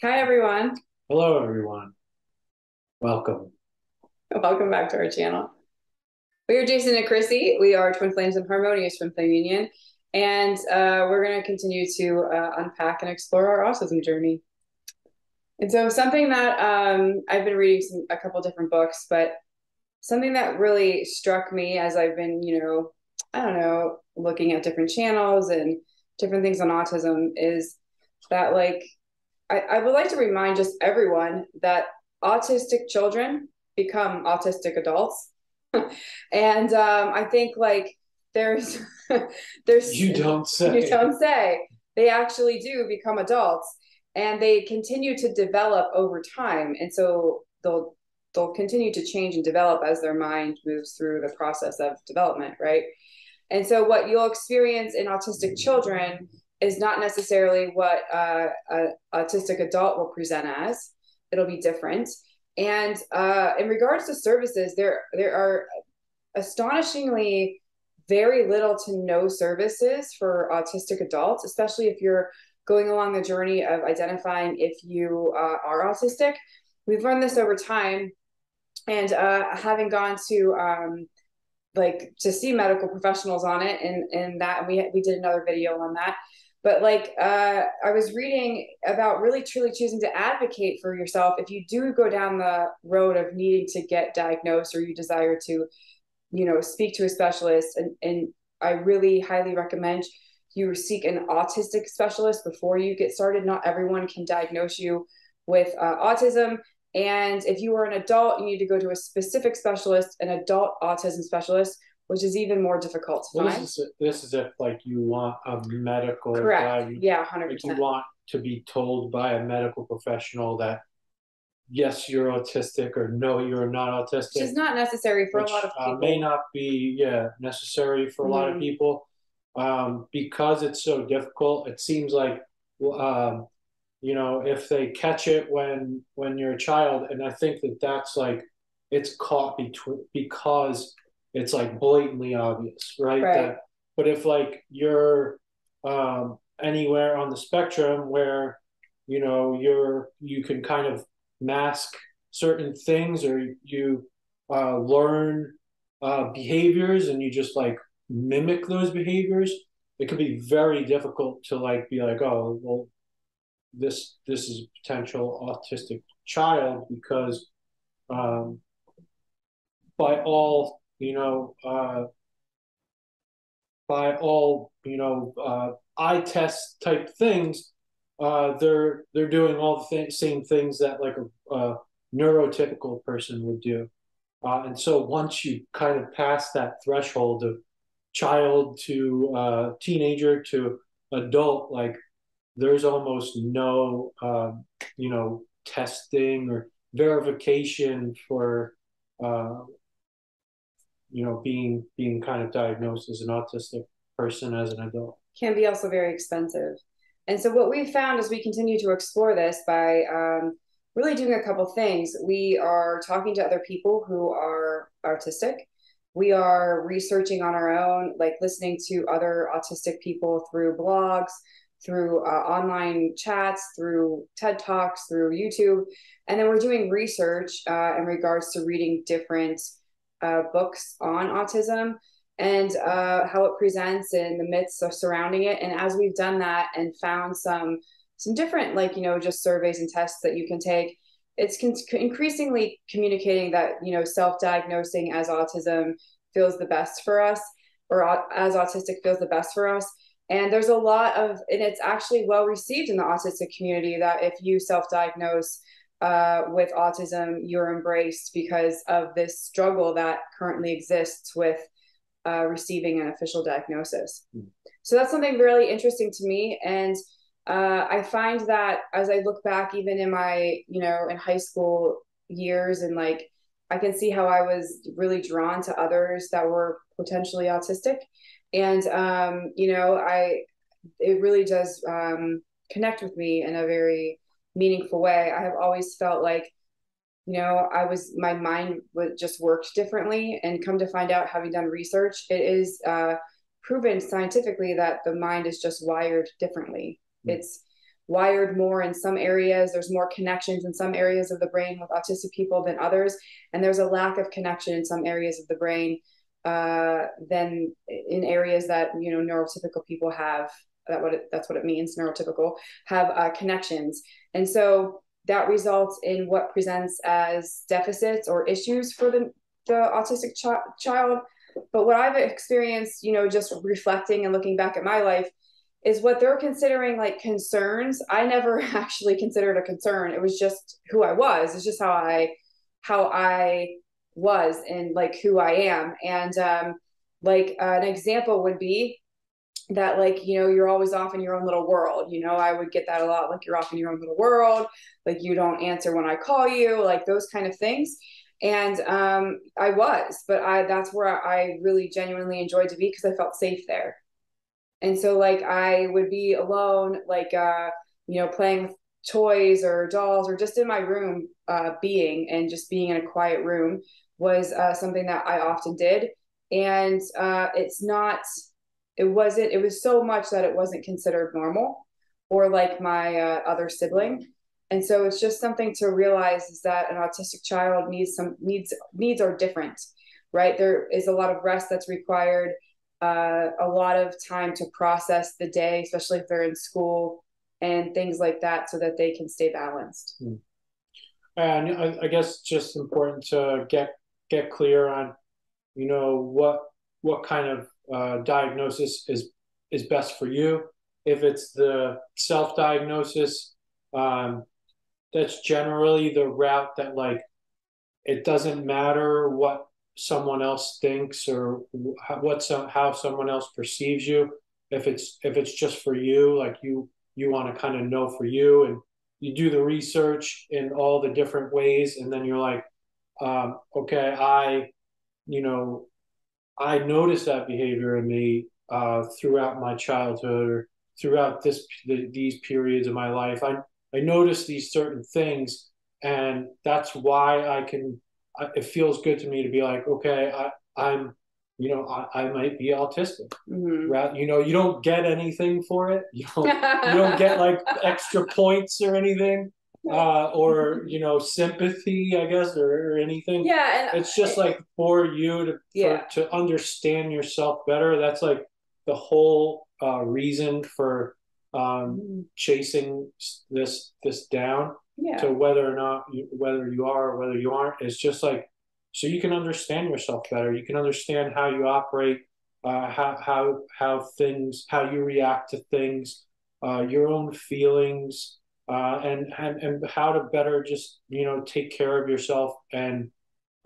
Hi, everyone. Hello, everyone. Welcome. Welcome back to our channel. We are Jason and Chrissy. We are twin flames and harmonious twin flame union. And we're going to continue to unpack and explore our autism journey. And so something that I've been reading a couple different books, but something that really struck me as I've been, looking at different channels and different things on autism is that I would like to remind just everyone that autistic children become autistic adults. And I think there's, you don't say, they actually do become adults and they continue to develop over time. And so they'll continue to change and develop as their mind moves through the process of development. Right. And so what you'll experience in autistic children is not necessarily what an autistic adult will present as. It'll be different. And in regards to services, there are astonishingly very little to no services for autistic adults, especially if you're going along the journey of identifying if you are autistic. We've learned this over time. And having gone to to see medical professionals on it and that, we did another video on that. But I was reading about really truly choosing to advocate for yourself if you do go down the road of needing to get diagnosed or you desire to, speak to a specialist. And I really highly recommend you seek an autistic specialist before you get started. Not everyone can diagnose you with autism. And if you are an adult, you need to go to a specific specialist, an adult autism specialist, which is even more difficult to find. This is if you want a medical. Correct. Yeah, 100%. If you want to be told by a medical professional that, yes, you're autistic or no, you're not autistic. Which is not necessary for a lot of people. May not be necessary for a lot of people. Because it's so difficult, it seems like... if they catch it when you're a child, and I think that's it's caught because it's blatantly obvious, right? But if you're anywhere on the spectrum where you can kind of mask certain things, or you learn behaviors and you just mimic those behaviors, it can be very difficult to be oh well, this is a potential autistic child, because by all eye test type things, they're doing all the same things that a neurotypical person would do, and so once you kind of pass that threshold of child to teenager to adult, there's almost no, testing or verification for, being kind of diagnosed as an autistic person as an adult. Can be also very expensive. And so what we've found as we continue to explore this by really doing a couple things. We are talking to other people who are autistic. We are researching on our own, listening to other autistic people through blogs, through online chats, through TED Talks, through YouTube. And then we're doing research in regards to reading different books on autism and how it presents and the myths surrounding it. And as we've done that and found some different, just surveys and tests that you can take, it's increasingly communicating that, self-diagnosing as autism feels the best for us, or as autistic feels the best for us. And there's a lot of, and it's actually well received in the autistic community that if you self-diagnose with autism, you're embraced because of this struggle that currently exists with receiving an official diagnosis. So that's something really interesting to me. And I find that as I look back, even in my, in high school years, and I can see how I was really drawn to others that were potentially autistic. And, it really does connect with me in a very meaningful way. I have always felt my mind just worked differently, and come to find out, having done research, it is proven scientifically that the mind is just wired differently. Mm-hmm. It's wired more in some areas. There's more connections in some areas of the brain with autistic people than others. And there's a lack of connection in some areas of the brain than in areas that, you know, neurotypical people have. That's what it means, neurotypical, have connections. And so that results in what presents as deficits or issues for the autistic child. But what I've experienced, you know, just reflecting and looking back at my life, is what they're considering like concerns. I never actually considered a concern. It was just who I was. It's just how I was and like who I am. And like an example would be that, like, you know, you're always off in your own little world. You know, I would get that a lot. Like, you're off in your own little world. Like, you don't answer when I call you, like those kind of things. And I was, but that's where I really genuinely enjoyed to be, because I felt safe there. And so like I would be alone, like, you know, playing with toys or dolls or just in my room, being in a quiet room was something that I often did. And it was so much that it wasn't considered normal or like my other sibling. And so it's just something to realize, is that an autistic child needs are different, right? There is a lot of rest that's required, a lot of time to process the day, especially if they're in school and things like that, so that they can stay balanced. And I guess it's just important to get clear on, you know, what kind of diagnosis is best for you. If it's the self-diagnosis, that's generally the route that, like, it doesn't matter what someone else thinks or how someone else perceives you. If it's just for you, like you want to kind of know for you, and you do the research in all the different ways, and then you're like, okay, I noticed that behavior in me throughout my childhood, or throughout these periods of my life. I noticed these certain things, and that's why it feels good to me to be like, okay, I might be autistic. Mm-hmm. You know, you don't get anything for it. You don't get like extra points or anything, or, you know, sympathy, I guess, or anything. Yeah. And it's just like for you to understand yourself better. That's like the whole reason for chasing this down. Yeah. So whether you are or whether you aren't, it's just like, so you can understand yourself better. You can understand how you operate, how you react to things, your own feelings, and how to better just, you know, take care of yourself and,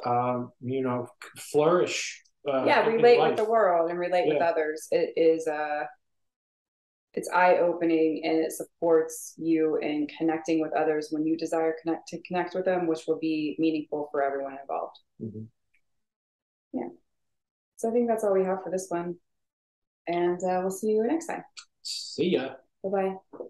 you know, flourish. Relate with the world and relate with others. It is, it's eye-opening, and it supports you in connecting with others when you desire to connect with them, which will be meaningful for everyone involved. Mm-hmm. Yeah. So I think that's all we have for this one. And we'll see you next time. See ya. Bye-bye.